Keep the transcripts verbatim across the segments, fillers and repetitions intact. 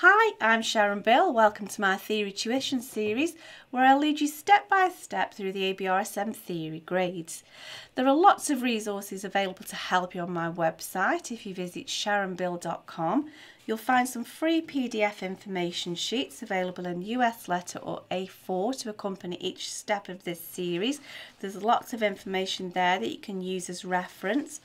Hi, I'm Sharon Bill. Welcome to my Theory Tuition series where I'll lead you step by step through the A B R S M theory grades. There are lots of resources available to help you on my website. If you visit Sharon Bill dot com, you'll find some free P D F information sheets available in U S letter or A four to accompany each step of this series. There's lots of information there that you can use as reference.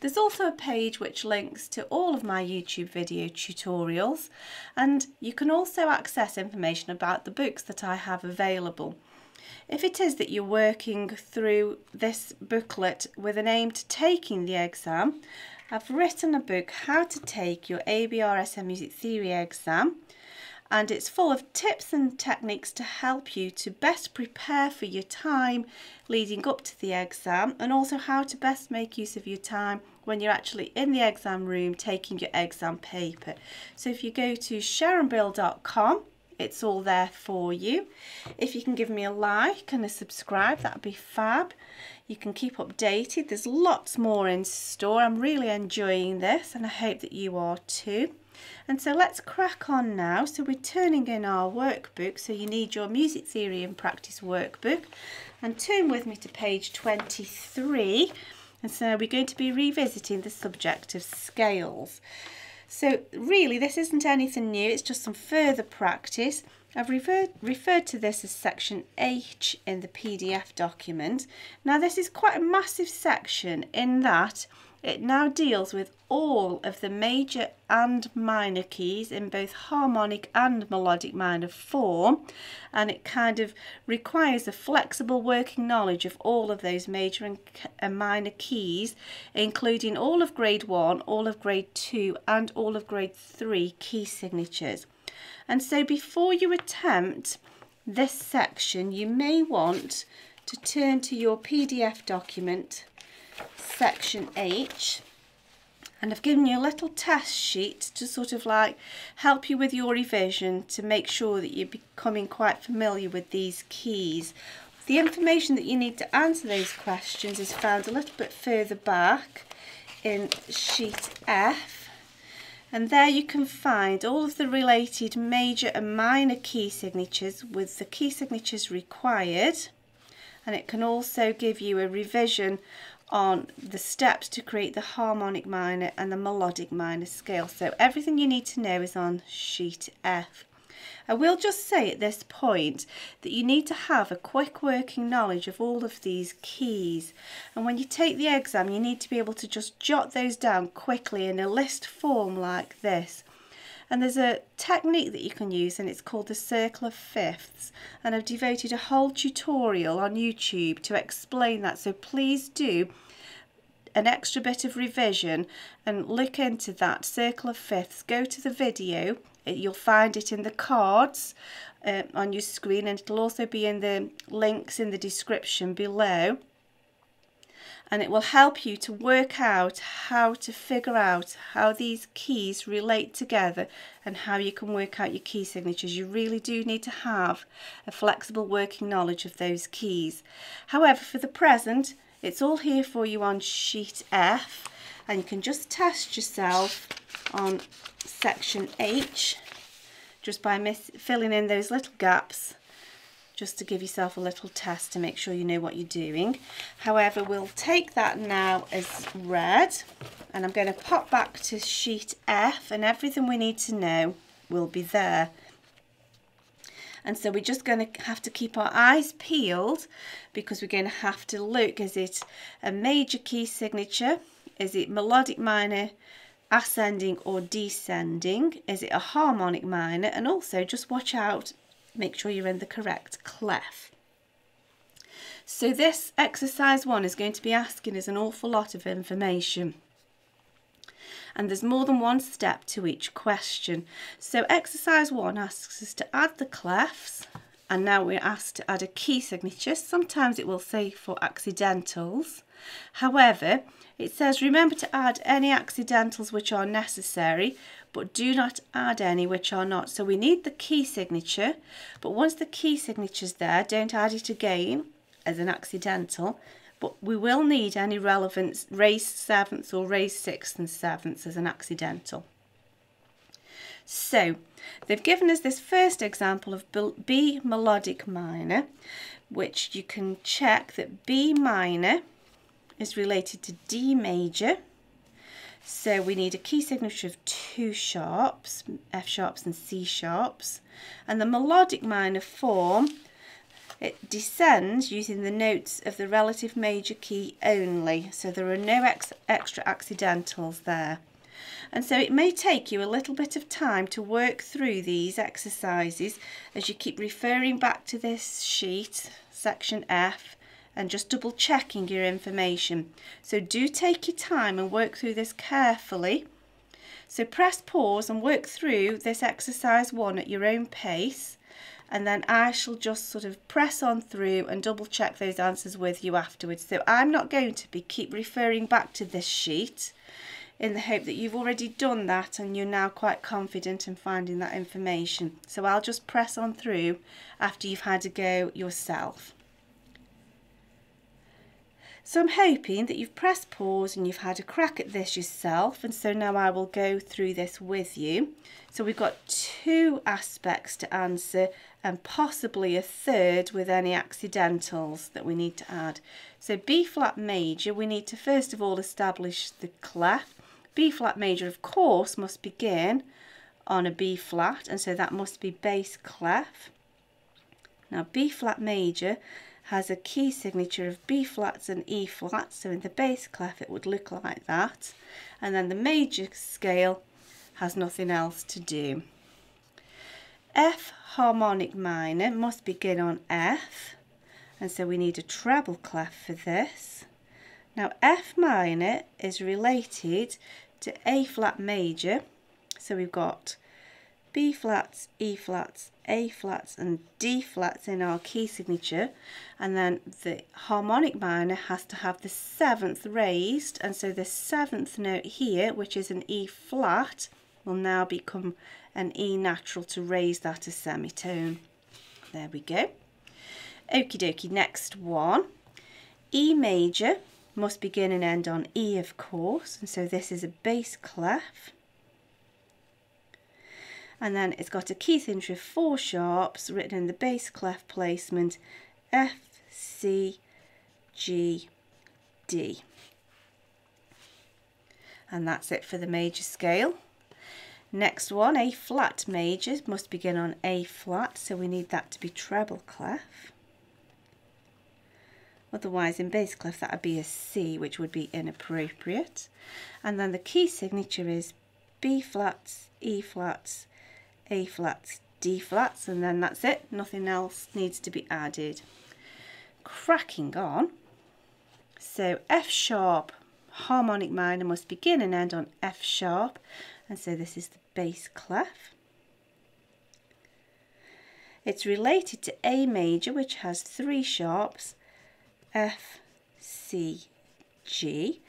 There's also a page which links to all of my YouTube video tutorials, and you can also access information about the books that I have available. If it is that you're working through this booklet with an aim to taking the exam, I've written a book, How to Take Your A B R S M Music Theory Exam, and it's full of tips and techniques to help you to best prepare for your time leading up to the exam, and also how to best make use of your time when you're actually in the exam room taking your exam paper. So if you go to Sharon Bill dot com, it's all there for you. If you can give me a like and a subscribe, that'd be fab. You can keep updated. There's lots more in store. I'm really enjoying this and I hope that you are too. And so let's crack on now. So we're turning in our workbook. So you need your music theory and practice workbook, and turn with me to page twenty-three. And so we're going to be revisiting the subject of scales. So really this isn't anything new, it's just some further practice. I've referred, referred to this as section H in the P D F document. Now this is quite a massive section in that it now deals with all of the major and minor keys in both harmonic and melodic minor form, and it kind of requires a flexible working knowledge of all of those major and minor keys, including all of grade one, all of grade two and all of grade three key signatures. And so before you attempt this section, you may want to turn to your P D F document, section H, and I've given you a little test sheet to sort of like help you with your revision to make sure that you're becoming quite familiar with these keys. The information that you need to answer those questions is found a little bit further back in sheet F, and there you can find all of the related major and minor key signatures with the key signatures required, and it can also give you a revision on the steps to create the harmonic minor and the melodic minor scale. So everything you need to know is on sheet F. I will just say at this point that you need to have a quick working knowledge of all of these keys, and when you take the exam you need to be able to just jot those down quickly in a list form like this. And there's a technique that you can use and it's called the circle of fifths, and I've devoted a whole tutorial on YouTube to explain that, so please do an extra bit of revision and look into that circle of fifths. Go to the video, you'll find it in the cards uh, on your screen, and it'll also be in the links in the description below, and it will help you to work out how to figure out how these keys relate together and how you can work out your key signatures. You really do need to have a flexible working knowledge of those keys. However, for the present, it's all here for you on sheet F, and you can just test yourself on section H just by miss filling in those little gaps, just to give yourself a little test to make sure you know what you're doing. However, we'll take that now as read, and I'm going to pop back to sheet F, and everything we need to know will be there. And so we're just going to have to keep our eyes peeled, because we're going to have to look, is it a major key signature, is it melodic minor, ascending or descending, is it a harmonic minor, and also just watch out, make sure you're in the correct clef. So this exercise one is going to be asking us an awful lot of information, and there's more than one step to each question. So exercise one asks us to add the clefs, and now we're asked to add a key signature. Sometimes it will say for accidentals, however it says remember to add any accidentals which are necessary, but do not add any which are not. So we need the key signature, but once the key signature's there, don't add it again as an accidental, but we will need any relevant raised sevenths or raised sixth and sevenths as an accidental. So they've given us this first example of B melodic minor, which you can check that B minor is related to D major. So we need a key signature of two sharps, F sharps and C sharps. And the melodic minor form, it descends using the notes of the relative major key only. So there are no ex extra accidentals there. And so it may take you a little bit of time to work through these exercises as you keep referring back to this sheet, section F, and just double checking your information. So do take your time and work through this carefully. So press pause and work through this exercise one at your own pace, and then I shall just sort of press on through and double check those answers with you afterwards. So I'm not going to be keep referring back to this sheet in the hope that you've already done that and you're now quite confident in finding that information. So I'll just press on through after you've had a go yourself. So I'm hoping that you've pressed pause and you've had a crack at this yourself, and so now I will go through this with you. So we've got two aspects to answer and possibly a third with any accidentals that we need to add. So B flat major, we need to first of all establish the clef. B flat major of course must begin on a B flat, and so that must be bass clef. Now B flat major has a key signature of B flats and E flats, so in the bass clef it would look like that, and then the major scale has nothing else to do. F harmonic minor must begin on F, and so we need a treble clef for this. Now F minor is related to A flat major, so we've got B flats, E flats, A flats and D flats in our key signature, and then the harmonic minor has to have the seventh raised, and so the seventh note here, which is an E flat, will now become an E natural to raise that a semitone. There we go. Okie dokie, next one. E major must begin and end on E of course, and so this is a bass clef. And then it's got a key signature of four sharps written in the bass clef placement F, C, G, D. And that's it for the major scale. Next one, A flat major must begin on A flat, so we need that to be treble clef. Otherwise in bass clef that would be a C, which would be inappropriate. And then the key signature is B flats, E flats, A flats, D flats, and then that's it. Nothing else needs to be added. Cracking on. So F sharp harmonic minor must begin and end on F sharp, and so this is the bass clef. It's related to A major, which has three sharps, F, C, G,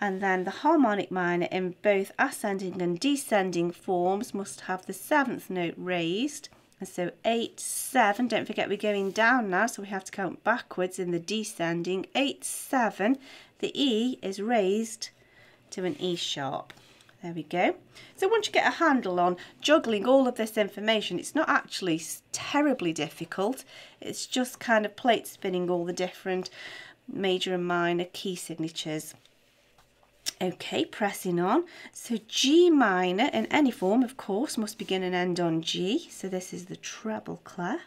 and then the harmonic minor in both ascending and descending forms must have the seventh note raised, and so eight, seven, don't forget we're going down now, so we have to count backwards in the descending, eight, seven, the E is raised to an E sharp. There we go. So once you get a handle on juggling all of this information, it's not actually terribly difficult, it's just kind of plate spinning all the different major and minor key signatures. Okay, pressing on. So G minor in any form of course must begin and end on G, so this is the treble clef.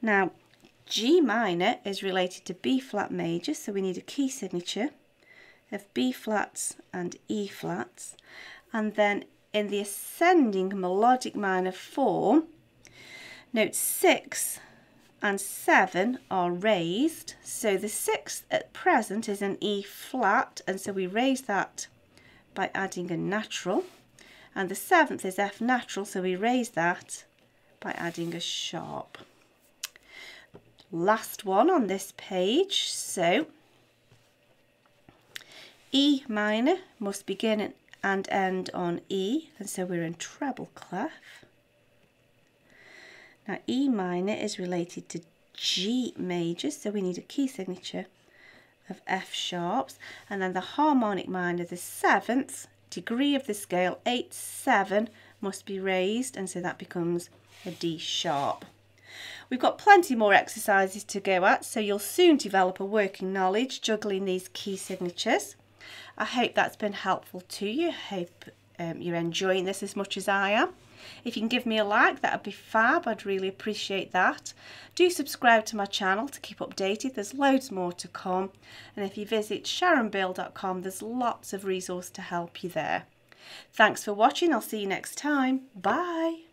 Now G minor is related to B flat major, so we need a key signature of B flats and E flats, and then in the ascending melodic minor form, note six and seven are raised, so the sixth at present is an E flat, and so we raise that by adding a natural, and the seventh is F natural, so we raise that by adding a sharp. Last one on this page, so E minor must begin and end on E, and so we're in treble clef. Now E minor is related to G major, so we need a key signature of F sharps, and then the harmonic minor, the seventh, degree of the scale, eight, seven, must be raised, and so that becomes a D sharp. We've got plenty more exercises to go at, so you'll soon develop a working knowledge juggling these key signatures. I hope that's been helpful to you. I hope um, you're enjoying this as much as I am. If you can give me a like, that would be fab. I'd really appreciate that. Do subscribe to my channel to keep updated. There's loads more to come. And if you visit Sharon Bill dot com, there's lots of resources to help you there. Thanks for watching. I'll see you next time. Bye.